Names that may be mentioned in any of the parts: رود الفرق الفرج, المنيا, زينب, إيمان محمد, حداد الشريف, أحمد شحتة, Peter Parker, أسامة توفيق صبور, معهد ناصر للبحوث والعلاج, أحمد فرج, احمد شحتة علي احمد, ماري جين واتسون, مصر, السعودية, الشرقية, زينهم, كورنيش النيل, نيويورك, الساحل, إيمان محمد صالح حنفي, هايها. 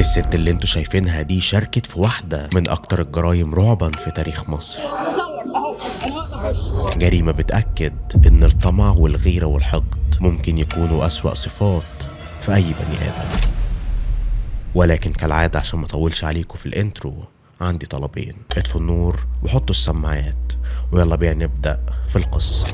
الست اللي انتوا شايفينها دي شاركت في واحدة من أكتر الجرايم رعبا في تاريخ مصر. جريمة بتأكد إن الطمع والغيرة والحقد ممكن يكونوا أسوأ صفات في أي بني آدم. ولكن كالعادة عشان ما اطولش عليكم في الانترو، عندي طلبين: اطفوا النور وحطوا السماعات، ويلا بينا نبدأ في القصة.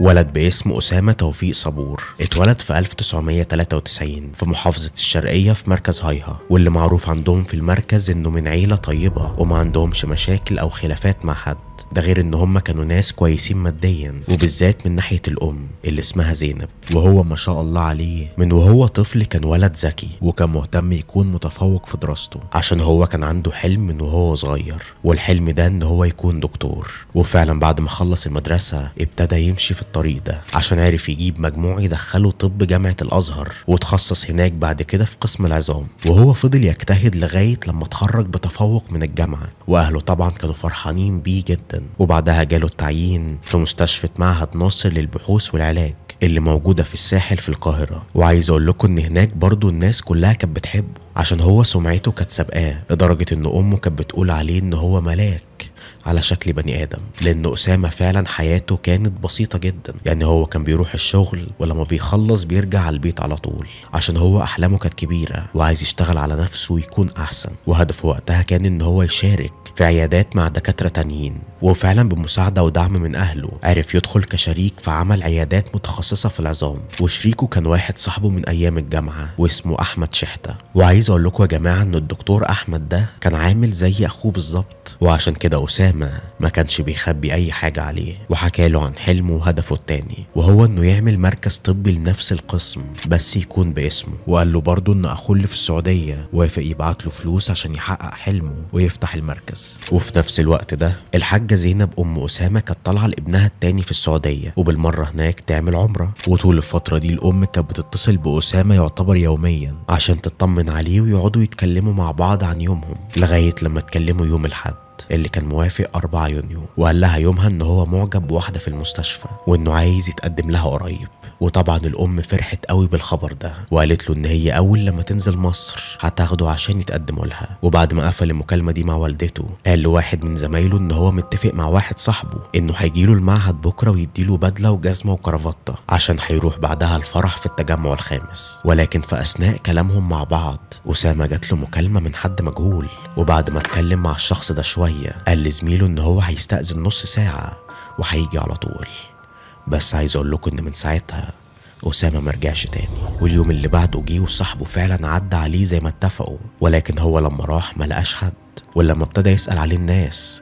ولد باسم أسامة توفيق صبور اتولد في 1993 في محافظة الشرقية في مركز هايها، واللي معروف عندهم في المركز انه من عيلة طيبة وما عندهمش مشاكل او خلافات مع حد. ده غير ان هم كانوا ناس كويسين ماديا، وبالذات من ناحية الام اللي اسمها زينب، وهو ما شاء الله عليه من وهو طفل كان ولد ذكي، وكان مهتم يكون متفوق في دراسته عشان هو كان عنده حلم من وهو صغير، والحلم ده ان هو يكون دكتور. وفعلا بعد ما خلص المدرسة ابتدى يمشي في الطريق ده عشان عرف يجيب مجموع يدخله طب جامعة الازهر، وتخصص هناك بعد كده في قسم العظام. وهو فضل يجتهد لغاية لما اتخرج بتفوق من الجامعة، واهله طبعا كانوا فرحانين بيه جدا. وبعدها جاله التعيين في مستشفى معهد ناصر للبحوث والعلاج اللي موجودة في الساحل في القاهرة. وعايز اقول لكم ان هناك برضو الناس كلها كانت بتحبه عشان هو سمعته كانت سابقاه، لدرجة ان امه كانت بتقول عليه ان هو ملاك على شكل بني ادم، لان اسامه فعلا حياته كانت بسيطه جدا. يعني هو كان بيروح الشغل ولما بيخلص بيرجع على البيت على طول، عشان هو احلامه كانت كبيره وعايز يشتغل على نفسه ويكون احسن، وهدفه وقتها كان ان هو يشارك في عيادات مع دكاتره تانيين. وفعلا بمساعده ودعم من اهله عرف يدخل كشريك في عمل عيادات متخصصه في العظام، وشريكه كان واحد صاحبه من ايام الجامعه واسمه احمد شحتة. وعايز اقول لكم يا جماعه ان الدكتور احمد ده كان عامل زي اخوه بالظبط، وعشان كده أسامة ما كانش بيخبي أي حاجة عليه، وحكى له عن حلمه وهدفه التاني، وهو إنه يعمل مركز طبي لنفس القسم بس يكون باسمه. وقال له برضه إن أخوه اللي في السعودية وافق يبعت له فلوس عشان يحقق حلمه ويفتح المركز. وفي نفس الوقت ده الحاجة زينب أم أسامة كانت طالعة لابنها التاني في السعودية، وبالمرة هناك تعمل عمرة. وطول الفترة دي الأم كانت بتتصل بأسامة يعتبر يوميا عشان تطمن عليه، ويقعدوا يتكلموا مع بعض عن يومهم لغاية لما اتكلموا يوم الأحد اللي كان موافق 4 يونيو، وقال لها يومها ان هو معجب بواحده في المستشفى وانه عايز يتقدم لها قريب. وطبعا الام فرحت قوي بالخبر ده، وقالت له ان هي اول لما تنزل مصر هتاخده عشان يتقدموا لها. وبعد ما قفل المكالمه دي مع والدته قال لواحد من زمايله ان هو متفق مع واحد صاحبه انه هيجيله المعهد بكره ويديله بدله وجزمه وكرافته عشان هيروح بعدها الفرح في التجمع الخامس. ولكن في اثناء كلامهم مع بعض اسامه جات له مكالمه من حد مجهول، وبعد ما اتكلم مع الشخص ده شويه قال لزميله ان هو هيستأذن نص ساعة وهيجي على طول. بس عايز اقول لكم ان من ساعتها أسامة مرجعش تاني. واليوم اللي بعده جه وصاحبه فعلا عدى عليه زي ما اتفقوا، ولكن هو لما راح ما لقاش حد. ولما ابتدى يسأل عليه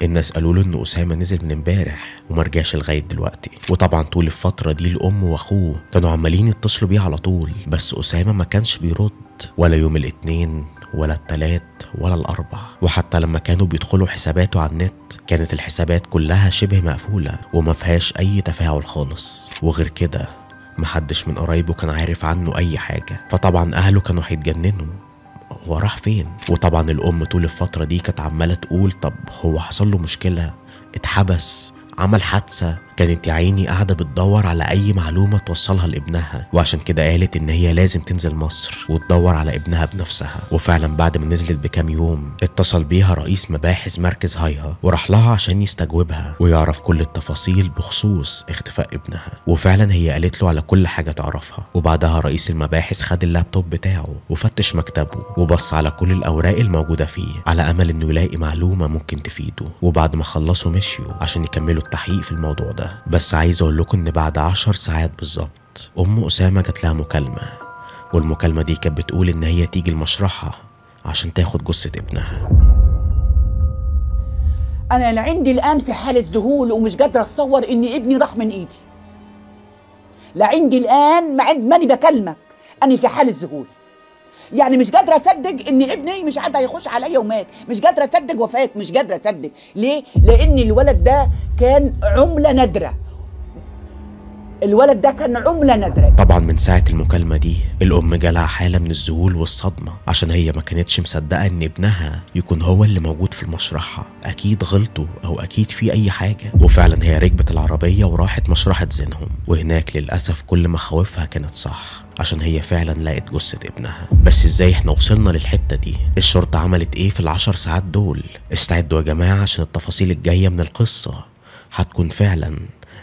الناس قالوا له ان أسامة نزل من امبارح ومرجعش لغاية دلوقتي. وطبعا طول الفترة دي الأم وأخوه كانوا عمالين يتصلوا بيه على طول، بس أسامة ما كانش بيرد ولا يوم الاثنين ولا التلات ولا الأربع. وحتى لما كانوا بيدخلوا حساباته على النت كانت الحسابات كلها شبه مقفولة وما فيهاش أي تفاعل خالص، وغير كده محدش من قرايبه كان عارف عنه أي حاجة. فطبعا أهله كانوا هيتجننوا، هو راح فين؟ وطبعا الأم طول الفترة دي كانت عمالة تقول طب هو حصل له مشكلة، اتحبس، عمل حادثة. كانت يا عيني قاعدة بتدور على أي معلومة توصلها لابنها، وعشان كده قالت إن هي لازم تنزل مصر وتدور على ابنها بنفسها. وفعلا بعد ما نزلت بكام يوم اتصل بيها رئيس مباحث مركز هايها وراح لها عشان يستجوبها ويعرف كل التفاصيل بخصوص اختفاء ابنها. وفعلا هي قالت له على كل حاجة تعرفها. وبعدها رئيس المباحث خد اللابتوب بتاعه وفتش مكتبه وبص على كل الأوراق الموجودة فيه على أمل إنه يلاقي معلومة ممكن تفيده. وبعد ما خلصوا مشيوا عشان يكملوا التحقيق في الموضوع ده. بس عايز اقول لكم ان بعد 10 ساعات بالظبط ام اسامه جات لها مكالمه، والمكالمه دي كانت بتقول ان هي تيجي المشرحه عشان تاخد جثه ابنها. انا عندي الان في حاله ذهول ومش قادره اتصور ان ابني راح من ايدي. لا عندي الان ماني بكلمك، انا في حاله ذهول، يعني مش قادره اصدق ان ابني مش عاد هيخش عليا ومات، مش قادره اصدق وفاته، مش قادره اصدق. ليه؟ لان الولد ده كان عمله نادره الولد ده كان عملة نادرة. طبعا من ساعة المكالمة دي الأم جالها حالة من الذهول والصدمة، عشان هي ما كانتش مصدقة إن ابنها يكون هو اللي موجود في المشرحة، أكيد غلطوا أو أكيد في أي حاجة. وفعلا هي ركبت العربية وراحت مشرحة زينهم، وهناك للأسف كل مخاوفها كانت صح، عشان هي فعلا لقت جثة ابنها. بس ازاي احنا وصلنا للحتة دي؟ الشرطة عملت ايه في ال10 ساعات دول؟ استعدوا يا جماعة عشان التفاصيل الجاية من القصة هتكون فعلا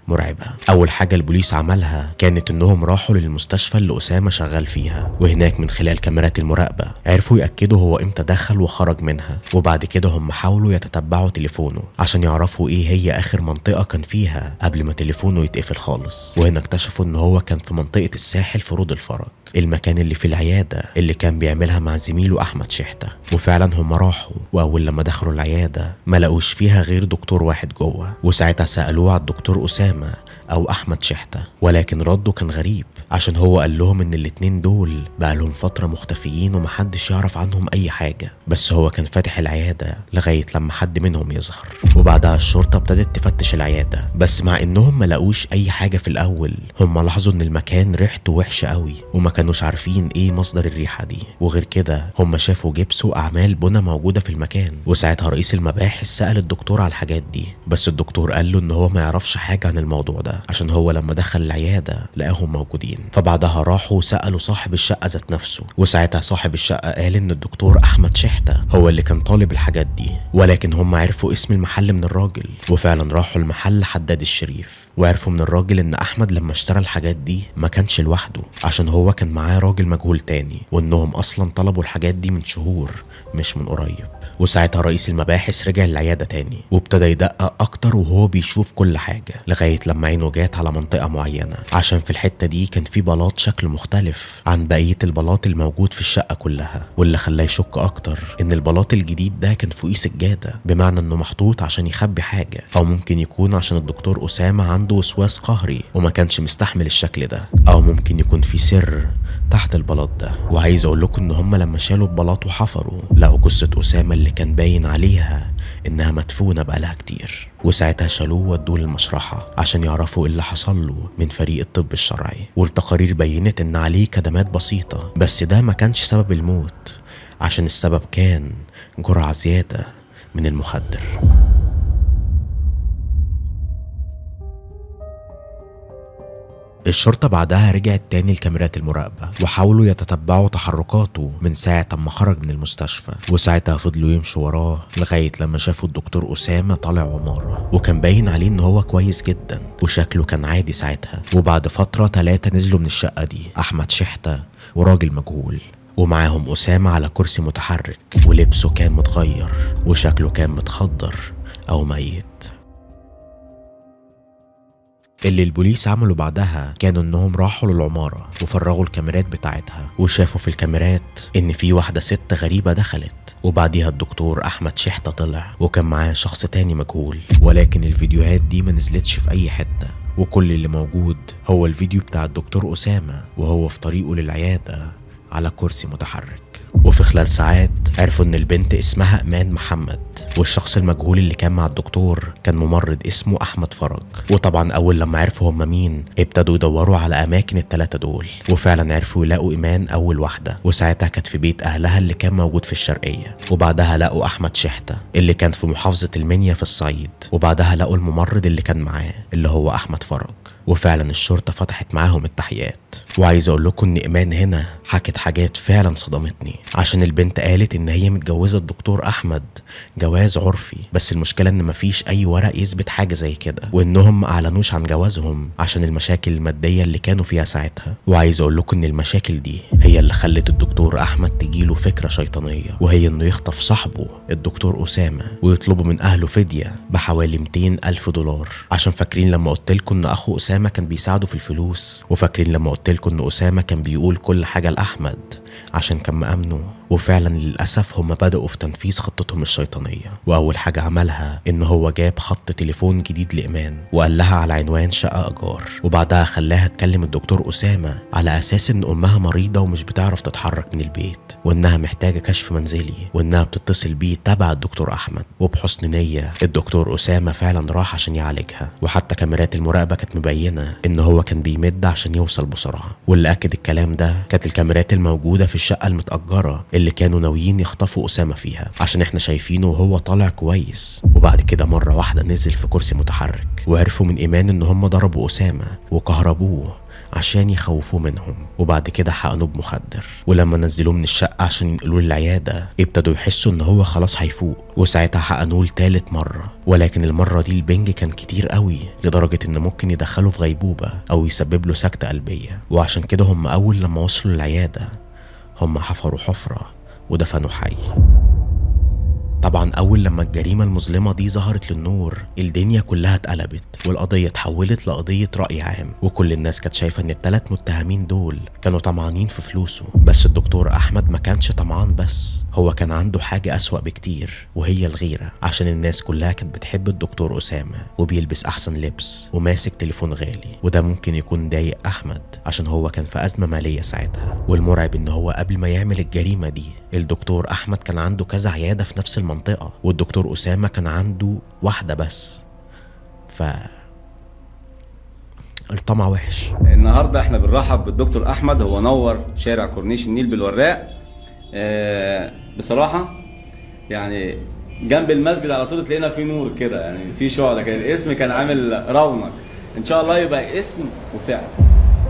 مرعبة. أول حاجة البوليس عملها كانت إنهم راحوا للمستشفى اللي أسامة شغال فيها، وهناك من خلال كاميرات المراقبة عرفوا يأكدوا هو إمتى دخل وخرج منها، وبعد كده هم حاولوا يتتبعوا تليفونه عشان يعرفوا إيه هي آخر منطقة كان فيها قبل ما تليفونه يتقفل خالص. وهنا اكتشفوا إن هو كان في منطقة الساحل في رود الفرج، المكان اللي في العيادة اللي كان بيعملها مع زميله أحمد شحتة. وفعلا هم راحوا، وأول لما دخلوا العيادة ما لقوش فيها غير دكتور واحد جوه، وساعتها سألوه على الدكتور أسامة أو أحمد شحتة، ولكن رده كان غريب، عشان هو قال لهم إن الاتنين دول بقالهم فترة مختفيين ومحدش يعرف عنهم أي حاجة، بس هو كان فاتح العيادة لغاية لما حد منهم يظهر. وبعدها الشرطة ابتدت تفتش العيادة، بس مع إنهم ما لقوش أي حاجة في الأول، هم لاحظوا إن المكان ريحته وحشة قوي وما كانوش عارفين إيه مصدر الريحة دي، وغير كده هم شافوا جبس وأعمال بنا موجودة في المكان. وساعتها رئيس المباحث سأل الدكتور على الحاجات دي، بس الدكتور قال له إن هو ما يعرفش حاجة عن الموضوع ده، عشان هو لما دخل العيادة لقاهم موجودين. فبعدها راحوا وسألوا صاحب الشقة ذات نفسه، وساعتها صاحب الشقة قال إن الدكتور أحمد شحتة هو اللي كان طالب الحاجات دي، ولكن هم عرفوا اسم المحل من الراجل. وفعلا راحوا المحل حداد الشريف، وعرفوا من الراجل إن أحمد لما اشترى الحاجات دي ما كانش لوحده، عشان هو كان معاه راجل مجهول تاني، وإنهم أصلا طلبوا الحاجات دي من شهور مش من قريب. وساعتها رئيس المباحث رجع العيادة تاني وابتدى يدقق أكتر وهو بيشوف كل حاجة، لغاية لما عينه جات على منطقة معينة، عشان في الحتة دي كان في بلاط شكله مختلف عن بقية البلاط الموجود في الشقة كلها، واللي خلاه يشك أكتر إن البلاط الجديد ده كان فوقيه سجادة، بمعنى إنه محطوط عشان يخبي حاجة، أو ممكن يكون عشان الدكتور أسامة عنده وسواس قهري وما كانش مستحمل الشكل ده، أو ممكن يكون في سر تحت البلاط ده. وعايز أقول لكم إن هما لما شالوا البلاط وحفروا لقوا جثة أسامة اللي كان باين عليها إنها مدفونة بقالها كتير، وساعتها شالوه وادوه للمشرحة عشان يعرفوا إيه اللي حصل له من فريق الطب الشرعي. والتقارير بينت إن عليه كدمات بسيطة، بس ده ما كانش سبب الموت، عشان السبب كان جرعة زيادة من المخدر. الشرطة بعدها رجعت تاني لكاميرات المراقبة، وحاولوا يتتبعوا تحركاته من ساعة ما خرج من المستشفى، وساعتها فضلوا يمشوا وراه لغاية لما شافوا الدكتور أسامة طالع عمارة، وكان باين عليه إن هو كويس جدا وشكله كان عادي ساعتها. وبعد فترة 3 نزلوا من الشقة دي، أحمد شحتة وراجل مجهول، ومعاهم أسامة على كرسي متحرك، ولبسه كان متغير وشكله كان متخدر أو ميت. اللي البوليس عملوا بعدها كانوا انهم راحوا للعمارة وفرغوا الكاميرات بتاعتها، وشافوا في الكاميرات ان في واحدة ست غريبة دخلت، وبعديها الدكتور أحمد شحتة طلع وكان معاه شخص تاني مجهول، ولكن الفيديوهات دي ما نزلتش في أي حتة، وكل اللي موجود هو الفيديو بتاع الدكتور أسامة وهو في طريقه للعيادة على كرسي متحرك. وفي خلال ساعات عرفوا ان البنت اسمها إيمان محمد، والشخص المجهول اللي كان مع الدكتور كان ممرض اسمه أحمد فرج. وطبعا اول لما عرفوا هم مين ابتدوا يدوروا على اماكن ال3 دول، وفعلا عرفوا يلاقوا إيمان اول واحدة، وساعتها كانت في بيت اهلها اللي كان موجود في الشرقية. وبعدها لقوا أحمد شحتة اللي كان في محافظة المنيا في الصعيد، وبعدها لقوا الممرض اللي كان معاه اللي هو أحمد فرج، وفعلا الشرطة فتحت معاهم التحقيقات. وعايز اقول لكم ان إيمان هنا حكت حاجات فعلا صدمتني، عشان البنت قالت ان هي متجوزة الدكتور أحمد جواز عرفي، بس المشكلة ان مفيش اي ورق يثبت حاجة زي كده، وانهم ما اعلنوش عن جوازهم عشان المشاكل المادية اللي كانوا فيها ساعتها. وعايز اقول لكم ان المشاكل دي هي اللي خلت الدكتور أحمد تجيله فكرة شيطانية، وهي انه يخطف صاحبه الدكتور أسامة ويطلبوا من اهله فدية بحوالي $200,000، عشان فاكرين لما قلت لكم ان اخو أسامة كان بيساعده في الفلوس، وفاكرين لما قلت لكم ان أسامة كان بيقول كل حاجة لأحمد عشان كان مأمنه وفعلا للأسف هم بدأوا في تنفيذ خطتهم الشيطانية. وأول حاجة عملها إن هو جاب خط تليفون جديد لإيمان وقال لها على عنوان شقة إيجار، وبعدها خلاها تكلم الدكتور أسامة على أساس إن أمها مريضة ومش بتعرف تتحرك من البيت وإنها محتاجة كشف منزلي وإنها بتتصل بيه تبع الدكتور أحمد. وبحسن نية الدكتور أسامة فعلا راح عشان يعالجها، وحتى كاميرات المراقبة كانت مبينة إن هو كان بيمد عشان يوصل بسرعة، واللي أكد الكلام ده كانت الكاميرات الموجودة في الشقة المتأجرة اللي كانوا ناويين يخطفوا أسامة فيها، عشان إحنا شايفينه وهو طالع كويس وبعد كده مرة واحدة نزل في كرسي متحرك. وعرفوا من إيمان إن هم ضربوا أسامة وكهربوه عشان يخوفوه منهم، وبعد كده حقنوه بمخدر، ولما نزلوه من الشقة عشان ينقلوه العيادة ابتدوا يحسوا ان هو خلاص هيفوق، وساعتها حقنوه لتالت مرة، ولكن المرة دي البنج كان كتير قوي لدرجة ان ممكن يدخله في غيبوبة او يسبب له سكتة قلبية. وعشان كده هم اول لما وصلوا العيادة هم حفروا حفرة ودفنوا حي. طبعا اول لما الجريمه المظلمه دي ظهرت للنور الدنيا كلها اتقلبت، والقضيه اتحولت لقضيه راي عام، وكل الناس كانت شايفه ان الثلاث متهمين دول كانوا طمعانين في فلوسه. بس الدكتور احمد ما كانش طمعان، بس هو كان عنده حاجه اسوا بكتير وهي الغيره، عشان الناس كلها كانت بتحب الدكتور اسامه وبيلبس احسن لبس وماسك تليفون غالي، وده ممكن يكون ضايق احمد عشان هو كان في ازمه ماليه ساعتها. والمرعب ان هو قبل ما يعمل الجريمه دي الدكتور احمد كان عنده كذا عياده في نفس المنطقة، والدكتور أسامة كان عنده واحدة بس، الطمع وحش. النهاردة احنا بنرحب بالدكتور أحمد، هو نور شارع كورنيش النيل بالوراق. بصراحة يعني جنب المسجد على طول تلاقينا في نور كده، يعني في شعلة، كان الاسم كان عامل رونق، إن شاء الله يبقى اسم وفعل.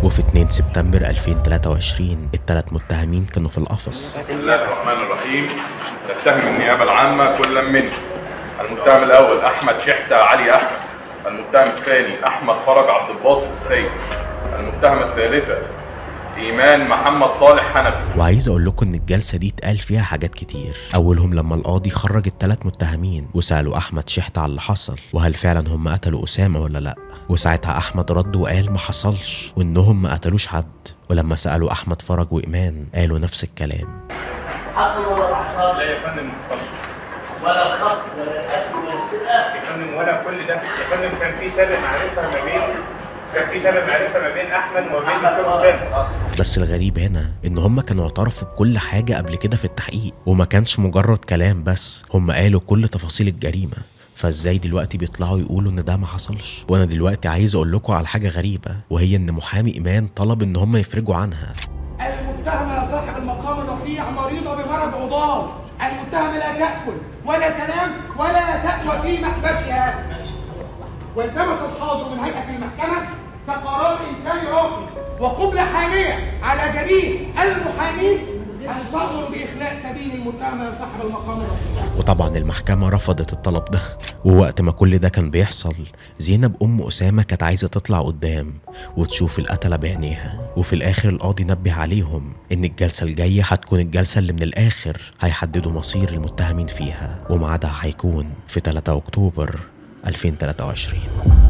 وفي 2 سبتمبر 2023 الثلاث متهمين كانوا في القفص. بسم الله الرحمن الرحيم. تتهم النيابه العامه كلا منهم. المتهم الاول احمد شحتة علي احمد. المتهم الثاني احمد فرج عبد الباسط السيد. المتهمه الثالثه إيمان محمد صالح حنفي. وعايز أقول لكم إن الجلسة دي اتقال فيها حاجات كتير، أولهم لما القاضي خرج الثلاث متهمين وسألوا أحمد شحتة على اللي حصل وهل فعلا هم قتلوا أسامة ولا لأ، وساعتها أحمد رد وقال ما حصلش وإنهم ما قتلوش حد، ولما سألوا أحمد فرج وإيمان قالوا نفس الكلام. حصل ولا ما حصلش؟ لا يا فندم ما حصلش. ولا الخط ولا القتل ولا السرقة؟ يا فندم ولا كل ده، يا فندم كان في سابق معرفة ما بين احمد وما بين. بس الغريب هنا ان هم كانوا اعترفوا بكل حاجه قبل كده في التحقيق، وما كانش مجرد كلام بس، هم قالوا كل تفاصيل الجريمه، فازاي دلوقتي بيطلعوا يقولوا ان ده ما حصلش؟ وانا دلوقتي عايز اقول لكم على حاجه غريبه، وهي ان محامي ايمان طلب ان هم يفرجوا عنها. المتهمه يا صاحب المقام الرفيع مريضه بمرض عضال، المتهمه لا تاكل ولا تنام ولا تأوى في محبسها، والتمس الحاضر من هيئه المحكمه كقرار انساني راقي وقبله حاميه على جميع المحامين ان تامر باخلاء سبيل المتهم يا صاحب المقام الرفيع. وطبعا المحكمه رفضت الطلب ده. ووقت ما كل ده كان بيحصل زينب ام اسامه كانت عايزه تطلع قدام وتشوف القتله بعينيها، وفي الاخر القاضي نبه عليهم ان الجلسه الجايه هتكون الجلسه اللي من الاخر هيحددوا مصير المتهمين فيها، وميعادها هيكون في 3 اكتوبر 2023.